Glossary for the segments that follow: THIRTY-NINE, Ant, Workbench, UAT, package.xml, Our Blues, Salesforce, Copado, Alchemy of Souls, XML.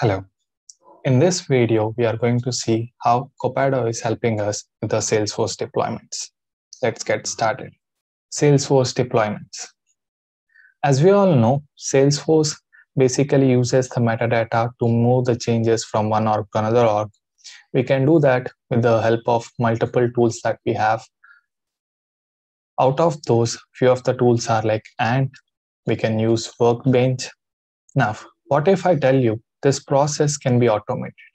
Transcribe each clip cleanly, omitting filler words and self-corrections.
Hello. In this video, we are going to see how Copado is helping us with the Salesforce deployments. Let's get started. Salesforce deployments. As we all know, Salesforce basically uses the metadata to move the changes from one org to another org. We can do that with the help of multiple tools that we have. Out of those, few of the tools are like Ant. We can use Workbench. Now, what if I tell you this process can be automated?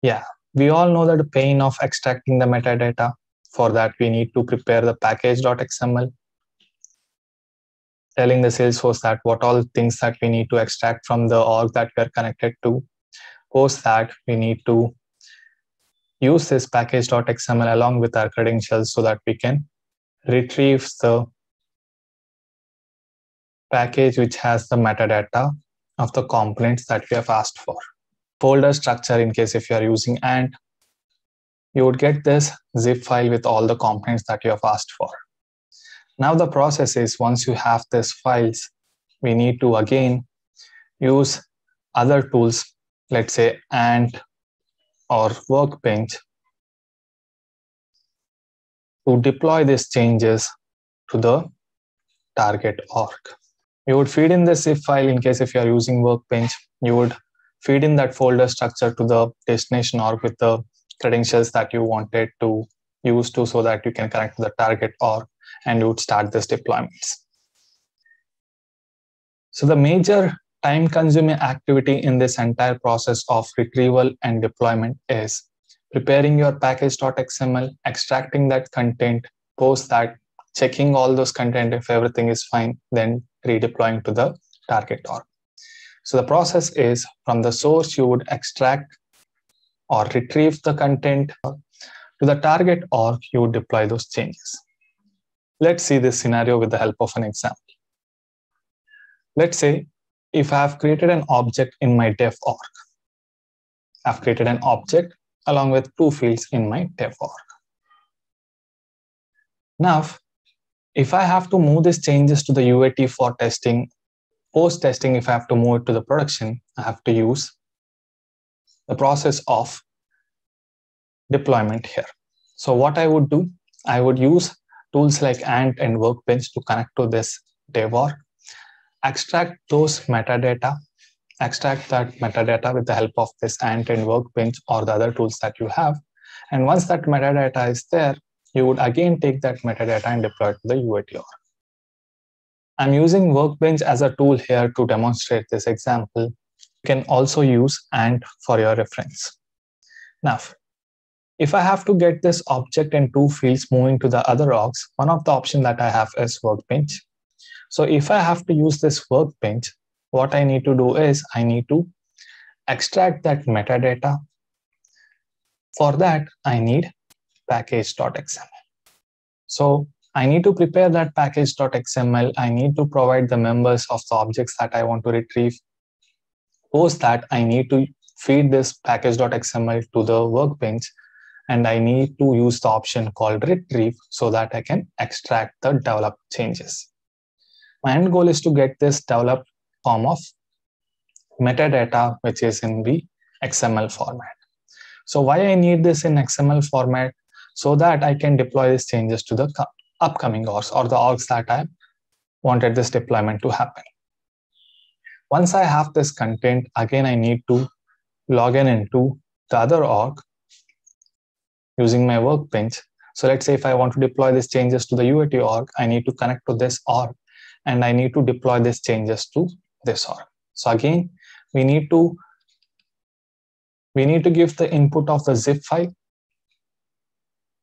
Yeah, we all know that the pain of extracting the metadata. For that, we need to prepare the package.xml, telling the Salesforce that what all things that we need to extract from the org that we are connected to. Post that, we need to use this package.xml along with our credentials so that we can retrieve the package which has the metadata of the components that we have asked for. Folder structure, in case if you are using Ant, you would get this zip file with all the components that you have asked for. Now the process is, once you have these files, we need to again use other tools, let's say Ant or Workbench, to deploy these changes to the target org. You would feed in the zip file, in case if you are using Workbench, you would feed in that folder structure to the destination org with the credentials that you wanted to use to, so that you can connect to the target org, and you would start this deployments. So the major time-consuming activity in this entire process of retrieval and deployment is preparing your package.xml, extracting that content, post that, checking all those content. If everything is fine, then redeploying to the target org. So the process is, from the source, you would extract or retrieve the content. To the target org, you would deploy those changes. Let's see this scenario with the help of an example. Let's say if I have created an object in my dev org. I've created an object along with two fields in my dev org. Now, if I have to move these changes to the UAT for testing, post-testing, if I have to move it to the production, I have to use the process of deployment here. So what I would do, I would use tools like Ant and Workbench to connect to this dev org, extract those metadata, extract that metadata with the help of this Ant and Workbench or the other tools that you have. And once that metadata is there, you would again take that metadata and deploy it to the UAT org. I'm using Workbench as a tool here to demonstrate this example. You can also use Ant for your reference. Now, if I have to get this object and two fields moving to the other orgs, one of the options that I have is Workbench. So if I have to use this Workbench, what I need to do is I need to extract that metadata. For that, I need package.xml. So I need to prepare that package.xml. I need to provide the members of the objects that I want to retrieve. Post that, I need to feed this package.xml to the Workbench, and I need to use the option called retrieve so that I can extract the developed changes. My end goal is to get this developed form of metadata, which is in the XML format. So why I need this in XML format? So that I can deploy these changes to the upcoming orgs or the orgs that I wanted this deployment to happen. Once I have this content, again, I need to log in into the other org using my Workbench. So let's say if I want to deploy these changes to the UAT org, I need to connect to this org, and I need to deploy these changes to this org. So again, we need to give the input of the zip file.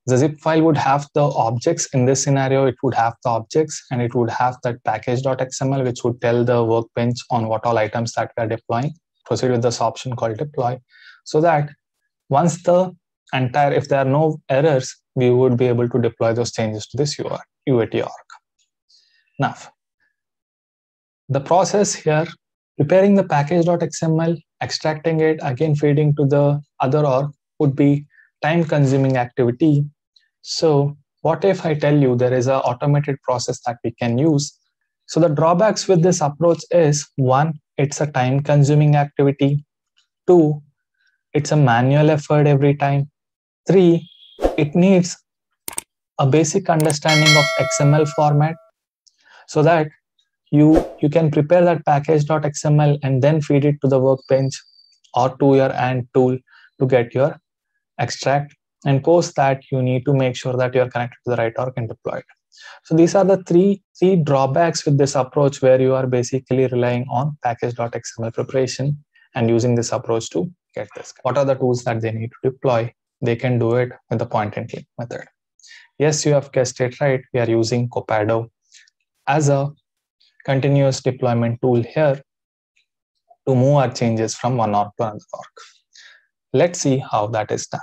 The zip file would have the objects. In this scenario, it would have the objects, and it would have that package.xml, which would tell the Workbench on what all items that we are deploying. Proceed with this option called deploy, so that once the entire, if there are no errors, we would be able to deploy those changes to this UAT org. Now, the process here, preparing the package.xml, extracting it, again feeding to the other org, would be time-consuming activity. So what if I tell you there is an automated process that we can use? So the drawbacks with this approach is, one, it's a time-consuming activity. 2, it's a manual effort every time. 3, it needs a basic understanding of XML format so that you can prepare that package.xml and then feed it to the workbench or to your Ant tool to get your extract. And post that, you need to make sure that you're connected to the right org and deployed. So these are the three drawbacks with this approach, where you are basically relying on package.xml preparation and using this approach to get this. What are the tools that they need to deploy? They can do it with the point and click method. Yes, you have guessed it right. We are using Copado as a continuous deployment tool here to move our changes from one org to another org. Let's see how that is done.